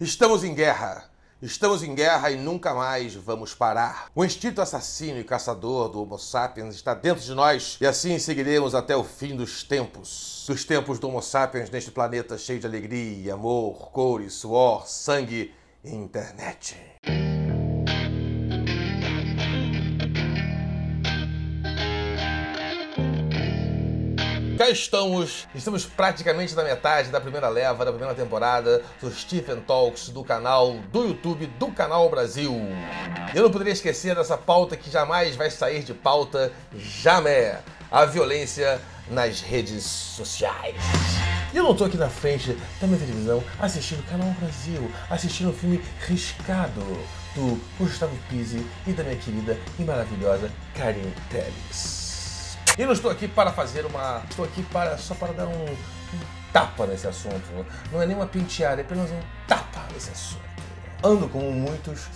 Estamos em guerra e nunca mais vamos parar. O instinto assassino e caçador do Homo sapiens está dentro de nós e assim seguiremos até o fim dos tempos. Dos tempos do Homo sapiens neste planeta cheio de alegria, amor, cores, suor, sangue e internet. Cá estamos praticamente na metade da primeira leva, da primeira temporada dos Tiefentalks do canal do YouTube do Canal Brasil. Eu não poderia esquecer dessa pauta que jamais vai sair de pauta, jamais, a violência nas redes sociais. E eu não tô aqui na frente da minha televisão assistindo o Canal Brasil, assistindo o filme Riscado do Gustavo Pizzi e da minha querida e maravilhosa Karine Telles. E não estou aqui para fazer uma... Estou aqui só para dar um tapa nesse assunto. Não é nem uma penteada, é apenas um tapa nesse assunto. Ando, como muitos,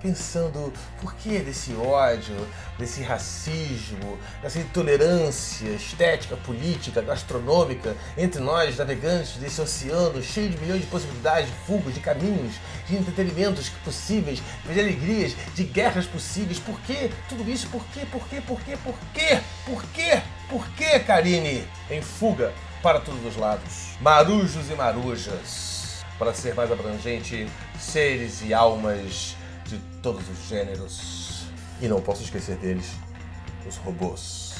pensando por que desse ódio, desse racismo, dessa intolerância estética, política, gastronômica entre nós, navegantes desse oceano cheio de milhões de possibilidades, de fugas, de caminhos, de entretenimentos possíveis, de alegrias, de guerras possíveis. Por que tudo isso? Por que, Karine? Em fuga para todos os lados. Marujos e marujas, para ser mais abrangente, seres e almas de todos os gêneros. E não posso esquecer deles, os robôs.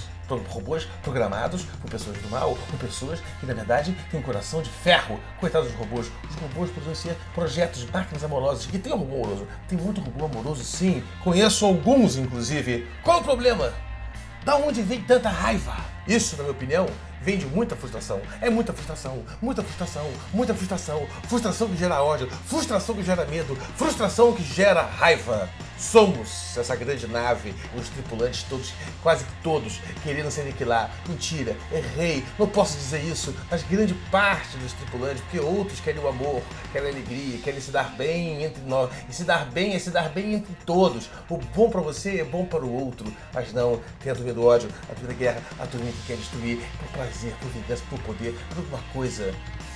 Robôs programados por pessoas do mal, por pessoas que, na verdade, têm um coração de ferro. Coitados dos robôs. Os robôs podem ser projetos de máquinas amorosas. E tem robô amoroso. Tem muito robô amoroso, sim. Conheço alguns, inclusive. Qual o problema? Da onde vem tanta raiva? Isso, na minha opinião, vem de muita frustração. É muita frustração, muita frustração, muita frustração. Frustração que gera ódio, frustração que gera medo, frustração que gera raiva. Somos essa grande nave, os tripulantes todos, quase que todos, querendo se aniquilar. Mentira, errei, não posso dizer isso, mas grande parte dos tripulantes, porque outros querem o amor, querem a alegria, querem se dar bem entre nós. E se dar bem é se dar bem entre todos. O bom para você é bom para o outro. Mas não, tem a turma do ódio, a turma da guerra, a turma que quer destruir, por prazer, por vingança, por poder, por alguma coisa.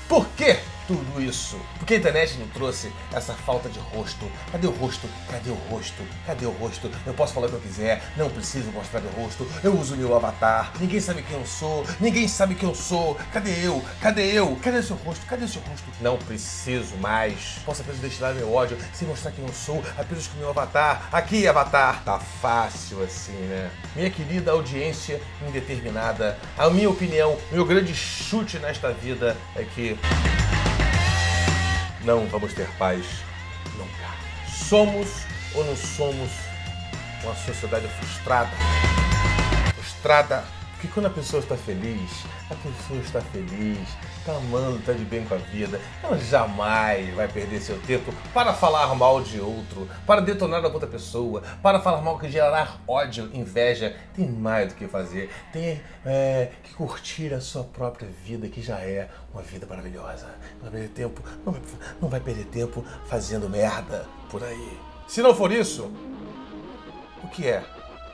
Por que tudo isso? Porque a internet não trouxe essa falta de rosto. Cadê o rosto? Cadê o rosto? Cadê o rosto? Eu posso falar o que eu quiser, não preciso mostrar meu rosto. Eu uso meu avatar, ninguém sabe quem eu sou, ninguém sabe quem eu sou. Cadê eu? Cadê eu? Cadê o seu rosto? Cadê o seu rosto? Não preciso mais. Posso apenas destilar meu ódio sem mostrar quem eu sou, apenas com meu avatar. Aqui, avatar. Tá fácil assim, né? Minha querida audiência indeterminada, a minha opinião, meu grande chute nesta vida é que não vamos ter paz nunca. Somos ou não somos uma sociedade frustrada? Frustrada, porque quando a pessoa está feliz, está amando, está de bem com a vida, ela jamais vai perder seu tempo para falar mal de outro, para detonar a outra pessoa, para falar mal, que gerar ódio, inveja. Tem mais do que fazer, tem que curtir a sua própria vida, que já é uma vida maravilhosa. Não vai perder tempo, não vai perder tempo fazendo merda por aí. Se não for isso, o que é?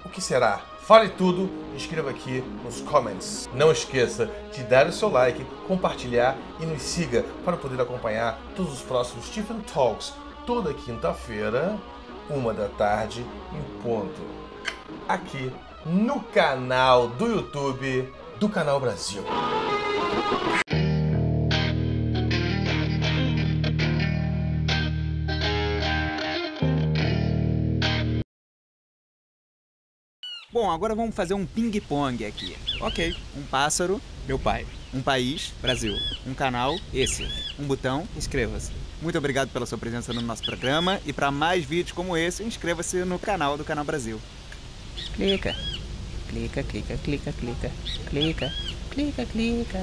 O que será? Fale tudo, escreva aqui nos comments. Não esqueça de dar o seu like, compartilhar e nos siga para poder acompanhar todos os próximos Tiefentalks, toda quinta-feira, 13h, em ponto, aqui no canal do YouTube do Canal Brasil. Bom, agora vamos fazer um ping-pong aqui. Ok. Um pássaro, meu pai. Um país, Brasil. Um canal, esse. Um botão, inscreva-se. Muito obrigado pela sua presença no nosso programa e para mais vídeos como esse, inscreva-se no canal do Canal Brasil. Clica. Clica, clica, clica, clica. Clica, clica, clica.